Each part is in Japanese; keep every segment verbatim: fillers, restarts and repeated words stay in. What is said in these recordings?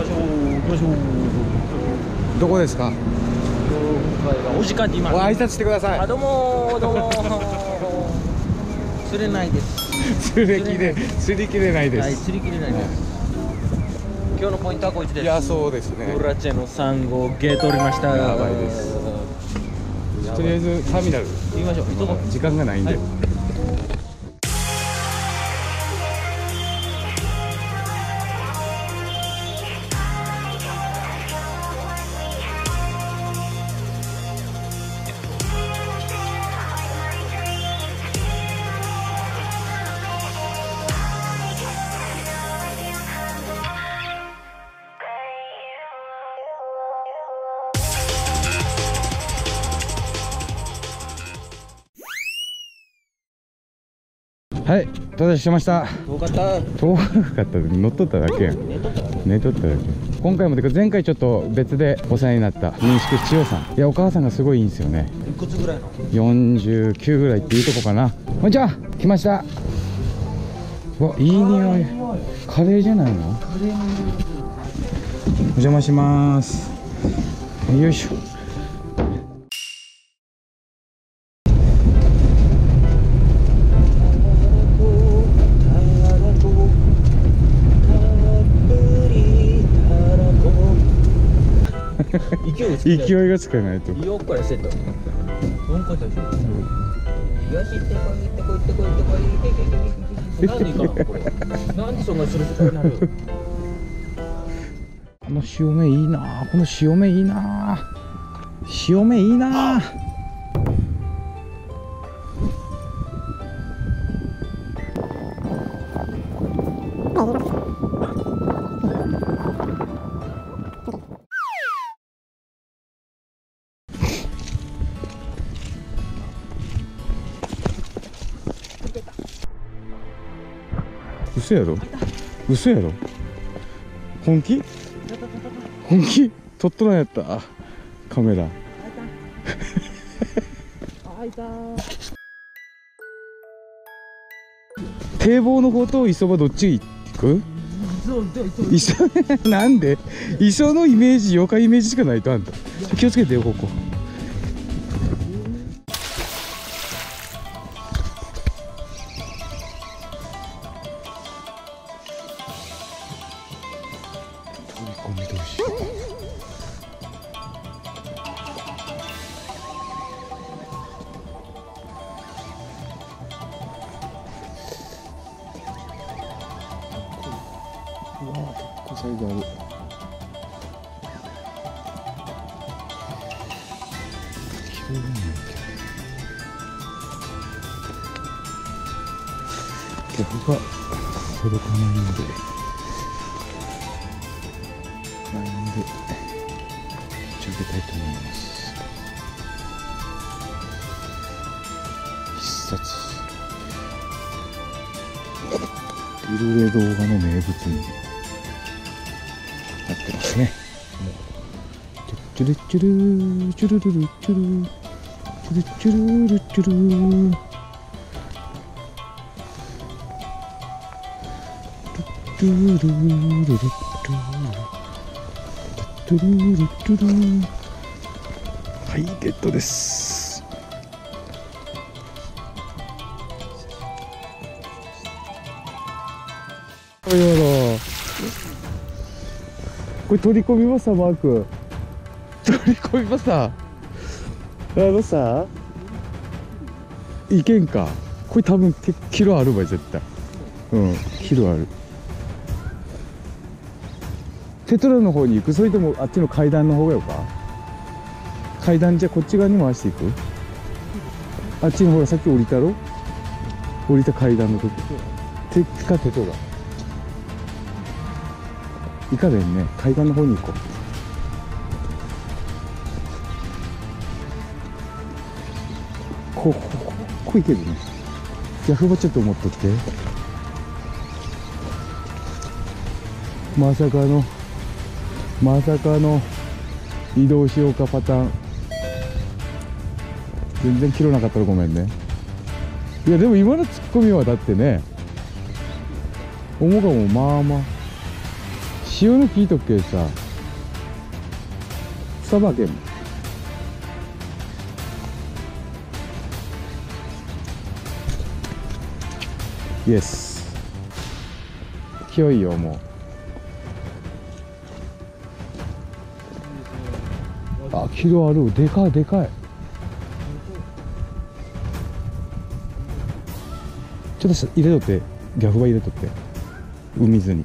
ましょう。行きましょう。どこですか。今回はお時間で今。挨拶してください。あ、どうもどうも。釣れないです。釣れきれ、釣りきれないです。はい、釣りきれないです。今日のポイントはこいつです。いや、そうですね。ブラチェのさん号ゲートおりました。やばいです。とりあえずターミナル行きましょう。時間がないんで。はいはい、到着しました。遠かった、遠かった。乗っとっただけやん。寝とっただけ、寝とっただけ。今回もてか前回ちょっと別でお世話になった民宿千代さん、いやお母さんがすごいいいんですよね。いくつぐらいのよんじゅうきゅうぐらいっていうとこかな。こんにちは、来ました。わ、いい匂い。カレーじゃないの。カレーの匂い。お邪魔しまーす。よいしょ。勢いがつかないと。よっこらせと。なんかでしょ。よし、行ってこい、行ってこい、行ってこい、行ってこい。なんで行かんのこれ。なんでそんなにすることになる。この潮目いいな。この潮目いいな。潮目いいな。嘘やろ、嘘やろ、本気、本気、撮っとらんやった、カメラ。堤防の方と磯場どっち行く。磯なんで磯のイメージ、妖怪イメージしかないと。あんた気をつけてよ、ここ。サイズある。逆が届かないので、ないので打ち上げたいと思います。必殺。ビルレ動画の名物に。ね、チュルチュルチュルチュルチュルチュルチュルチュルチュルチュルチュルチュル。はい、ゲットです。おやら。これ取り込みました、マーク。取り込みました。あのさ、いけんか。これ多分キロあるわ、絶対。うん、キロある。テトラの方に行く、それともあっちの階段の方がよか。階段じゃこっち側に回していく。あっちのほら、さっき降りたろ。降りた階段のとこ。てかテトラ。いかでんね、海岸の方に行こう。こう、こう、こう、こう行けるね。ヤフバちょっと持っとって。まさかの、まさかの移動しようかパターン。全然切らなかったらごめんね。いや、でも今のツッコミはだってね、重かも、まあまあ。塩抜きとっけさ、さばけん。イエス。勢いよもう。あ、キロある、でかいでかい。ちょっと入れとって、ギャフバ入れとって、海水に。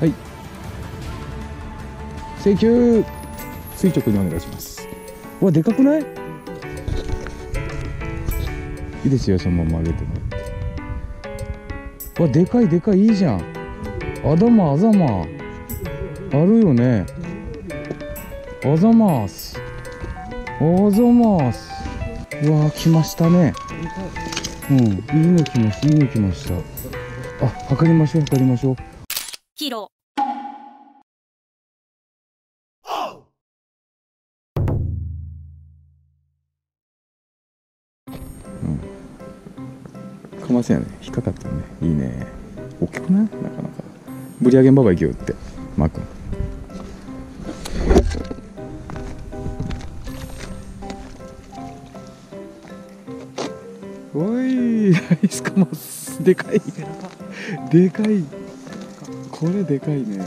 はい。請求、垂直にお願いします。うわ、でかくない？いいですよ、そのまま上げてもらって。うわ、でかいでかい、いいじゃん。あざま、あざま。あるよね。おざまーす、おざまーす。うわー、来ましたね。うん、いいの来ました、いいの来ました。あ、測りましょう、測りましょう。キロうん、かませやね、引っかかったね。いいね、大きくない？なかなかぶり上げんばばいきよってマー君。おい、アイスカマス、でかいでかい、これでかいね。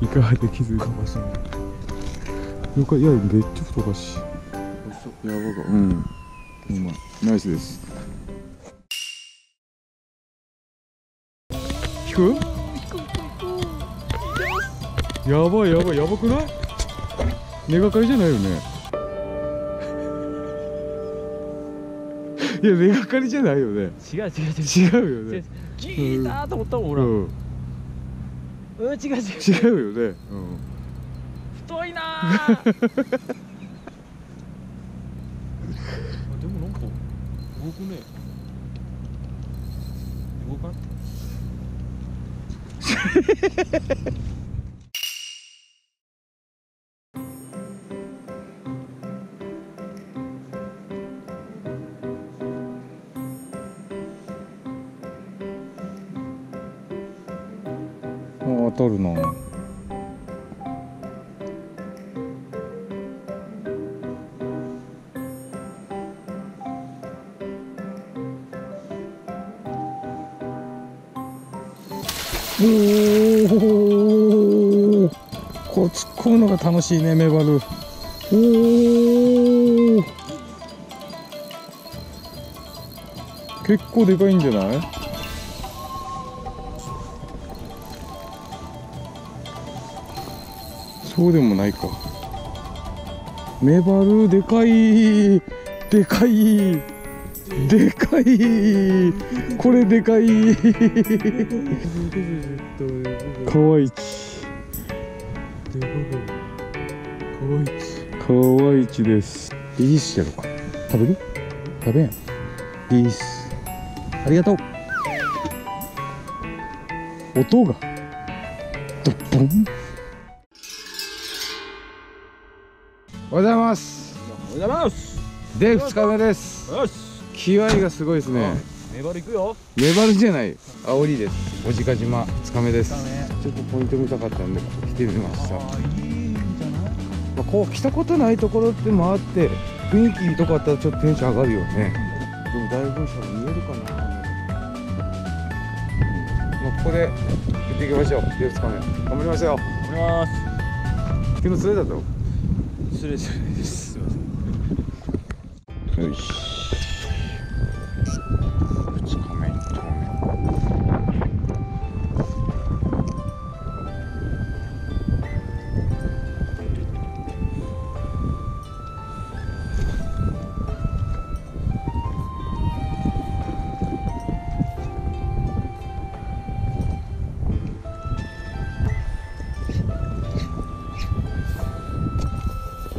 イカはできず、かましい。いや、めっちゃ太かしい。やばか、うん、うまい。ナイスです。引く？やばいやばい、やばくない？根がかりじゃないよね。いや、根がかりじゃないよね。違う違う違う。違うよね。ギーターと思ったもん、ほら。うん、違う違う。違うよね。うん。太いなー。でもなんか動くね。動かん。ああ、当たるな。おお、こう突っ込むのが楽しいね、メバル。おお、結構でかいんじゃない？そうでもないか。メバルでかい、でかい、でかい。これでかい。かわいち。かわいちです。リースやろうか。食べる？食べん。リース。ありがとう。音が。ドッポン。おはようございます。おはようございます。で、二日目です。よし。気合がすごいですね。メバル行くよ。メバルじゃない、アオリです。小値賀島ふつかめです。ちょっとポイント見たかったんで来てみました。まあこう来たことないところってもあって、雰囲気とかあったらちょっとテンション上がるよね。でも大分車見えるかな。まあここで行っていきましょう。ふつかめ頑張りましょう。頑張ります。昨日釣れたぞ。釣れじゃないです。すみません。よし。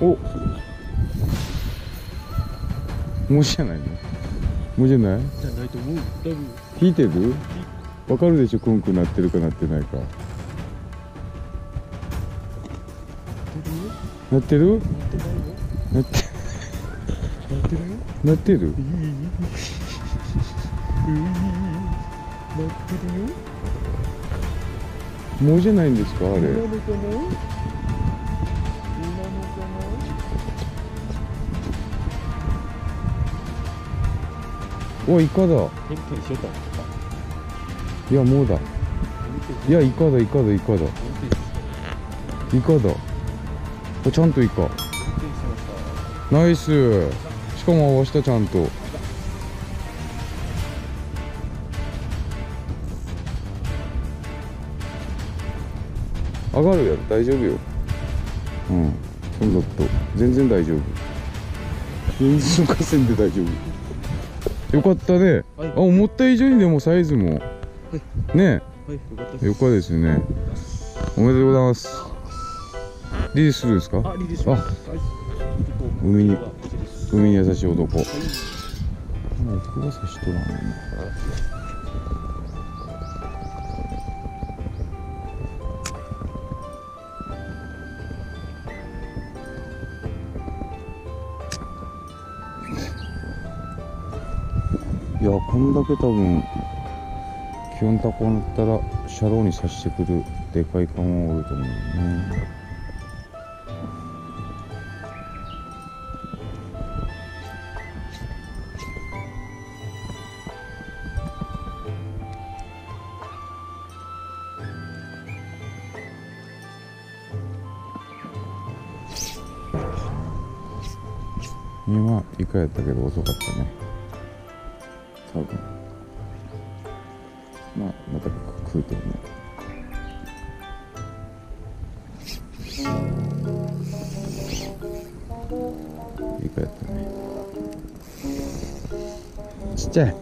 お、もじゃないの？もじゃない？じゃないと思う。多分引いてる？わかるでしょ、クンクン鳴ってるか鳴ってないか。鳴ってる？鳴ってないよ。鳴ってる？鳴ってる？鳴ってる？鳴ってるよ。もうじゃないんですかあれ？今のかな？今のかな？おい、イカだ。いや、もうだ。いや、イカだ、イカだ、イカだ。イカだ。ちゃんとイカ。ナイス。しかも回した、ちゃんと。上がるやろ、大丈夫よ。うん、そんだと、全然大丈夫。水の河川で大丈夫。よかったね。あ、思った以上にでもサイズも。ね。よかですね。おめでとうございます。リリースするんですか？あ、リリース。あ、海に海に優しい男。はい、もう奥が差しとらんね。いや、こんだけ多分気温高になったらシャローに差してくるでかいカモがおると思うね。今イカやったけど遅かったね、多分。まあまた食うと思う。イカやったね。ちっちゃい。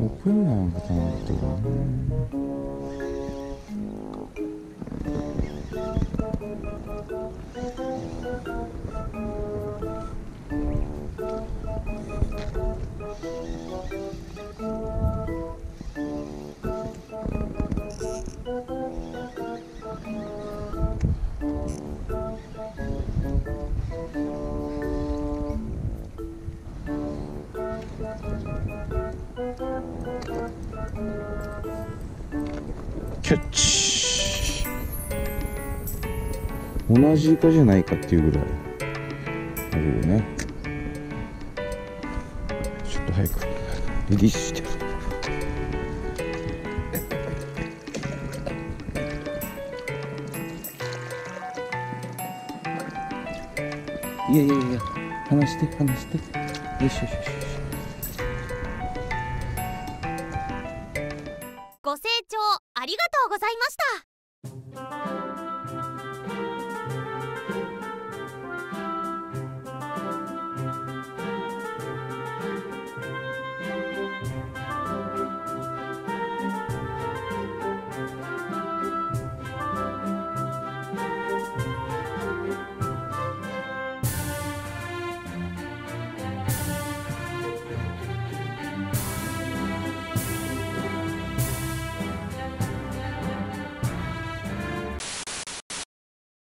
奥なんかたまってるね。キャッチ。同じイカじゃないかっていうぐらいあるよね。ちょっと早くリリースして。いやいやいや、離して離して。よしよしよし。